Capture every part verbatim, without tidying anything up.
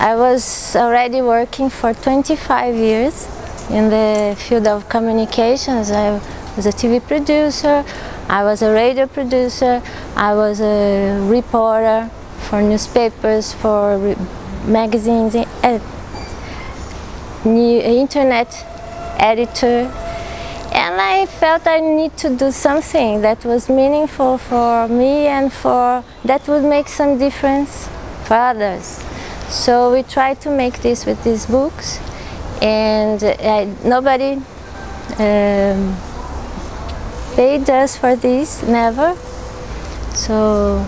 I was already working for twenty-five years in the field of communications. I was a T V producer, I was a radio producer, I was a reporter for newspapers, for re magazines, uh, new internet editor. And I felt I need to do something that was meaningful for me and for that would make some difference for others. So we tried to make this with these books, and I, nobody um, paid us for this, never. So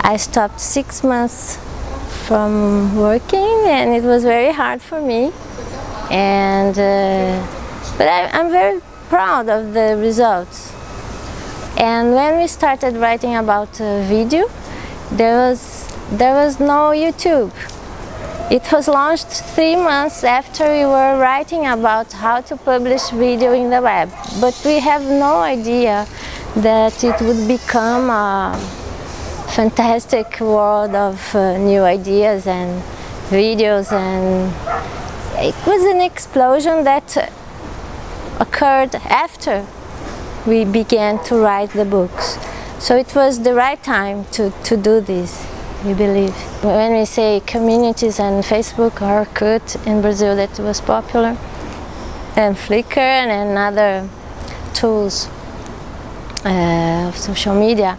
I stopped six months from working, and it was very hard for me. And uh, but I, I'm very proud of the results. And when we started writing about uh, video, there was There was no YouTube. It was launched three months after we were writing about how to publish video in the web. But we have no idea that it would become a fantastic world of uh, new ideas and videos. And it was an explosion that occurred after we began to write the books. So it was the right time to, to do this. We believe. When we say communities and Facebook, Orkut in Brazil that was popular, and Flickr and other tools uh, of social media,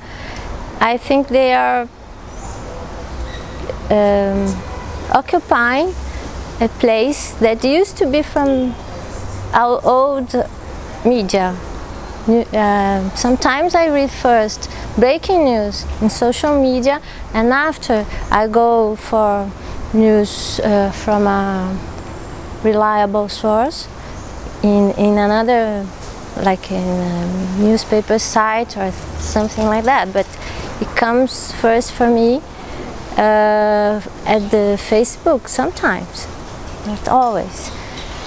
I think they are um, occupying a place that used to be from our old media. Uh, sometimes I read first breaking news in social media, and after I go for news uh, from a reliable source in, in another, like in a newspaper site or something like that. But it comes first for me uh, at the Facebook sometimes, not always.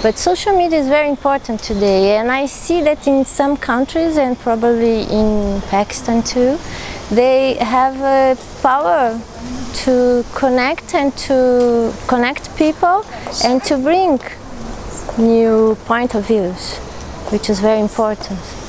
But social media is very important today, and I see that in some countries, and probably in Pakistan too, they have a power to connect and to connect people and to bring new point of views, which is very important.